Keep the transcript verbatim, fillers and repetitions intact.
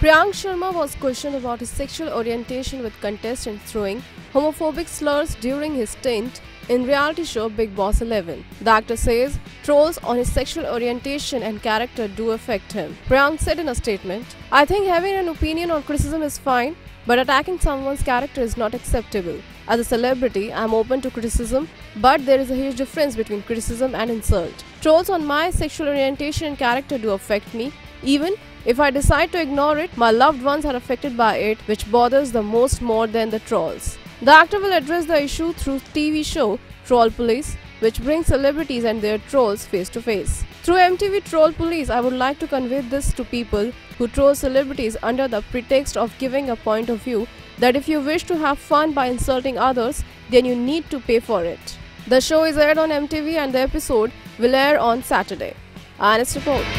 Priyank Sharma was questioned about his sexual orientation with contestants throwing homophobic slurs during his stint in reality show Bigg Boss eleven. The actor says trolls on his sexual orientation and character do affect him. Priyank said in a statement, "I think having an opinion or criticism is fine, but attacking someone's character is not acceptable. As a celebrity, I am open to criticism, but there is a huge difference between criticism and insult. Trolls on my sexual orientation and character do affect me. Even if I decide to ignore it, my loved ones are affected by it, which bothers the most more than the trolls." The actor will address the issue through T V show Troll Police, which brings celebrities and their trolls face to face. "Through M T V Troll Police, I would like to convey this to people who troll celebrities under the pretext of giving a point of view that if you wish to have fun by insulting others, then you need to pay for it." The show is aired on M T V and the episode will air on Saturday. Honest report.